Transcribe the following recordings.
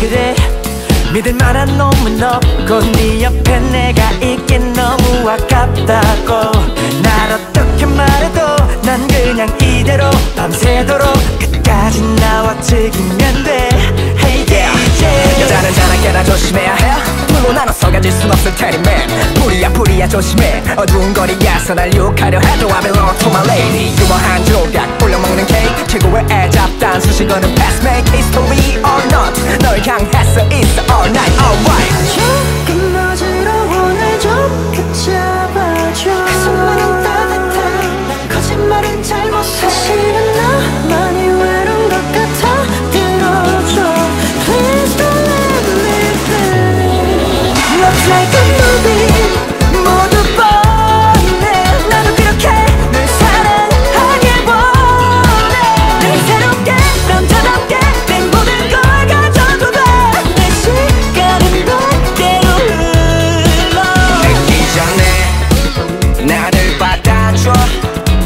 그래 믿을만한 놈은 없고 네 옆에 내가 있긴 너무 아깝다고. 날 어떻게 말해도 난 그냥 이대로 밤새도록 끝까지 나와 즐기면 돼. Hey DJ, 여자는 자나깨나 조심해야 해. 물론 알아서 가질 순 없을 테니 man, 불이야 조심해. 어두운 거리에서 날 유혹하려 해도 I belong to my lady. 유머 한 조각 올려먹는 케이크, 최고의 애잡단 수식어는 past make history or not. 널 향해서 it's all night alright. 조금 너지러워 날 좀 붙잡아줘. 가슴만은 따뜻한 난 거짓말은 잘 못 해. 사실은 나만이 외로운 것 같아. 들어줘 please don't let me play. Looks like a movie.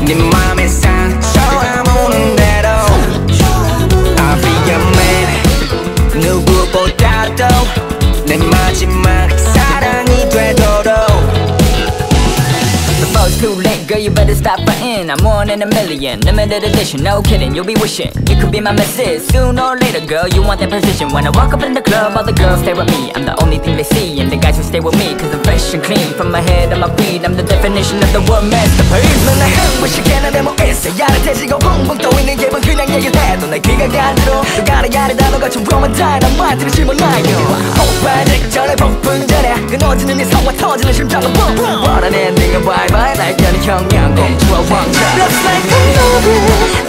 네 맘에 상처 아무런 대로 I'll be your man. 누구보다도 내 마지막 사랑이 되도록. The phone's too late, girl you better stop fighting. I'm one in a million, limited edition, no kidding, you'll be wishing. You could be my message, soon or later girl, you want that position. When I walk up in the club, all the girls stare at me. I'm the only thing they see, and the guys who stay with me, cause I'm fresh and clean, from my head to my feet, I'm the definition of the word masterpiece. 넌날 흥분시키는 내 몸에서 야릇해지고 붕붕 떠있는 기분 그냥 얘기해도 내 귀가 간지러워. 누가 내 야릇 단어가 좀 브로만다해 난 말투를 집어넣어요. 오빠 직전에 폭풍 전에 끊어지는 네 성화 터지는 심장은 붕붕 원하는 네가 bye bye 날 견인 경량 공주와 왕자. Looks like a movie.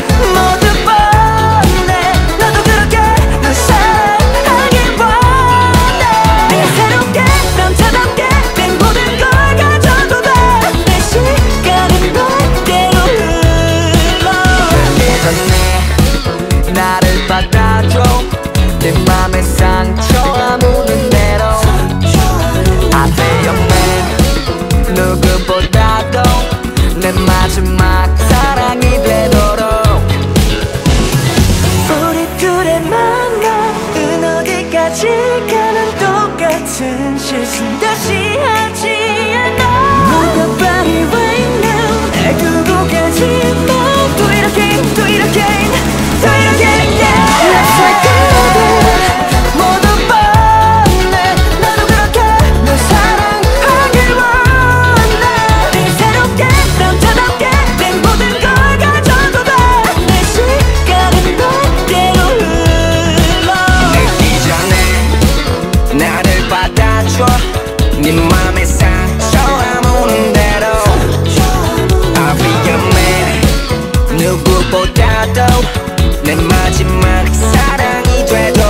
모두 뻔해. 너도 그렇게 널 사랑하길 원해. 네 새롭게 남자답게 내 모든 걸 가져도 돼. 내 시간은 너에게로 흘러. 이전에 나를 받아줘. 내 맘에 상처 아무는 대로 I'll be your man. 누구보다도 내 마지막 사랑이 되도록. 지금은 똑같은 실수는 다시 하지 않아. Nobody right now 날 두고 가지 마. Do it again, do it again, do it again, yeah. Looks like a movie. 모두 뻔해. 나도 그렇게 널 사랑하길 원해. 네 새롭게 남자답게 내 모든 걸 가져도 돼. 내 시간은 너에게로 흘러. 늦기 전에 나를 받아줘. 네 맘에 상처 아무런 대로 I'll be your man. 누구보다도 내 마지막 사랑이 되도록.